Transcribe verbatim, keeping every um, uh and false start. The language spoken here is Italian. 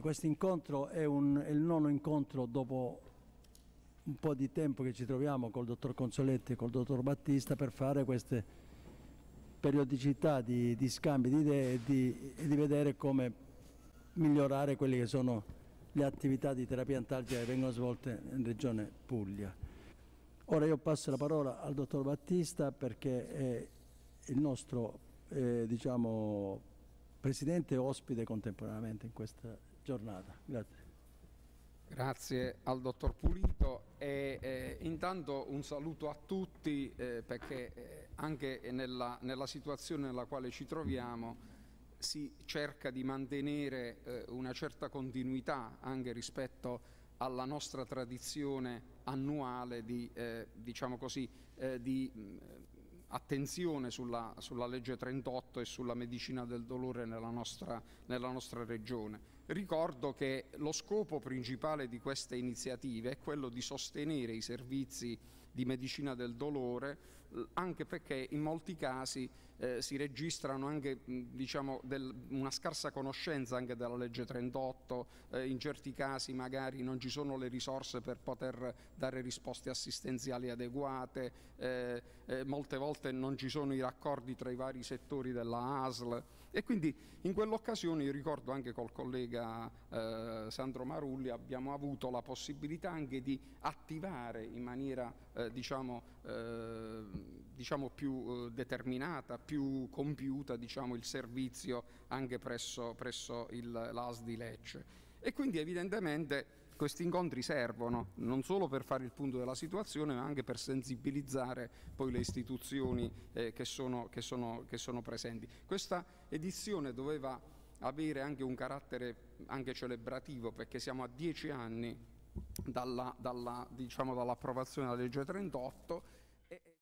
eh, questo incontro è, un, è il nono incontro dopo un po' di tempo che ci troviamo col dottor Consoletti e col dottor Battista per fare queste periodicità di, di scambi di idee e di, e di vedere come migliorare quelle che sono le attività di terapia antalgica che vengono svolte in Regione Puglia. Ora io passo la parola al dottor Battista perché è il nostro eh, diciamo, presidente ospite contemporaneamente in questa giornata. Grazie. Grazie al dottor Pulito e eh, intanto un saluto a tutti eh, perché eh, anche nella, nella situazione nella quale ci troviamo si cerca di mantenere eh, una certa continuità anche rispetto alla nostra tradizione annuale di, eh, diciamo così, eh, di mh, attenzione sulla, sulla legge trentotto e sulla medicina del dolore nella nostra, nella nostra regione. Ricordo che lo scopo principale di queste iniziative è quello di sostenere i servizi di medicina del dolore, anche perché in molti casi eh, si registrano anche diciamo, del, una scarsa conoscenza anche della legge trentotto, eh, in certi casi magari non ci sono le risorse per poter dare risposte assistenziali adeguate, eh, eh, molte volte non ci sono i raccordi tra i vari settori della A S L e quindi in quell'occasione, io ricordo anche col collega eh, Sandro Marulli, abbiamo avuto la possibilità anche di attivare in maniera eh, Diciamo, eh, diciamo più eh, determinata, più compiuta diciamo, il servizio anche presso, presso l'A S di Lecce. E quindi evidentemente questi incontri servono non solo per fare il punto della situazione ma anche per sensibilizzare poi le istituzioni eh, che sono, che sono, che sono presenti. Questa edizione doveva avere anche un carattere anche celebrativo perché siamo a dieci anni dalla, dalla, diciamo, dall'approvazione della legge trentotto.